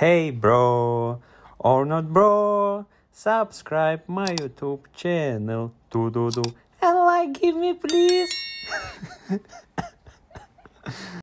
Hey bro, or not bro, subscribe my YouTube channel, and like give me please.